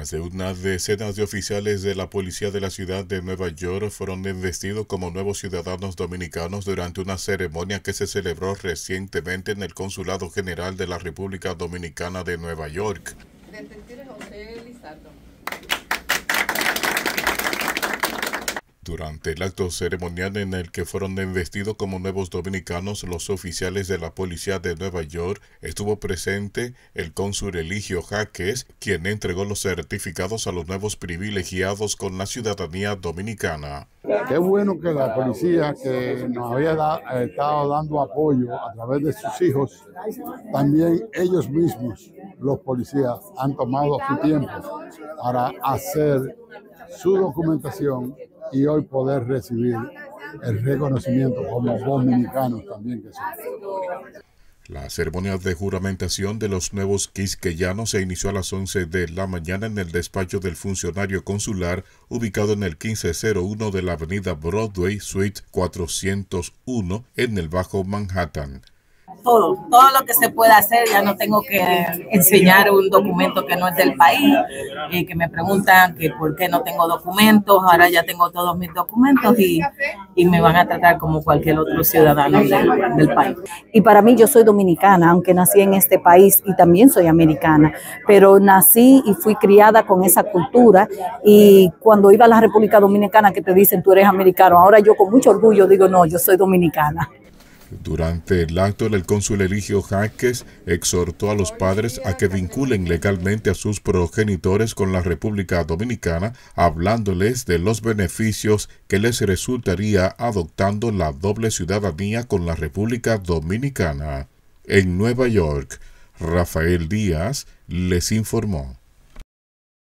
Más de unas decenas de oficiales de la policía de la ciudad de Nueva York fueron investidos como nuevos ciudadanos dominicanos durante una ceremonia que se celebró recientemente en el Consulado General de la República Dominicana de Nueva York. Durante el acto ceremonial en el que fueron investidos como nuevos dominicanos los oficiales de la policía de Nueva York, estuvo presente el cónsul Eligio Jáquez, quien entregó los certificados a los nuevos privilegiados con la ciudadanía dominicana. Qué bueno que la policía, que nos había estado dando apoyo a través de sus hijos, también ellos mismos, los policías, han tomado su tiempo para hacer su documentación y hoy poder recibir el reconocimiento como dominicanos también que son. La ceremonia de juramentación de los nuevos quisqueyanos se inició a las 11 de la mañana en el despacho del funcionario consular ubicado en el 1501 de la avenida Broadway, Suite 401, en el Bajo Manhattan. Todo lo que se pueda hacer, ya no tengo que enseñar un documento que no es del país, que me preguntan que por qué no tengo documentos. Ahora ya tengo todos mis documentos y me van a tratar como cualquier otro ciudadano del país. Y para mí, yo soy dominicana, aunque nací en este país y también soy americana, pero nací y fui criada con esa cultura, y cuando iba a la República Dominicana que te dicen tú eres americano, ahora yo con mucho orgullo digo no, yo soy dominicana. Durante el acto, el cónsul Eligio Jáquez exhortó a los padres a que vinculen legalmente a sus progenitores con la República Dominicana, hablándoles de los beneficios que les resultaría adoptando la doble ciudadanía con la República Dominicana. En Nueva York, Rafael Díaz les informó.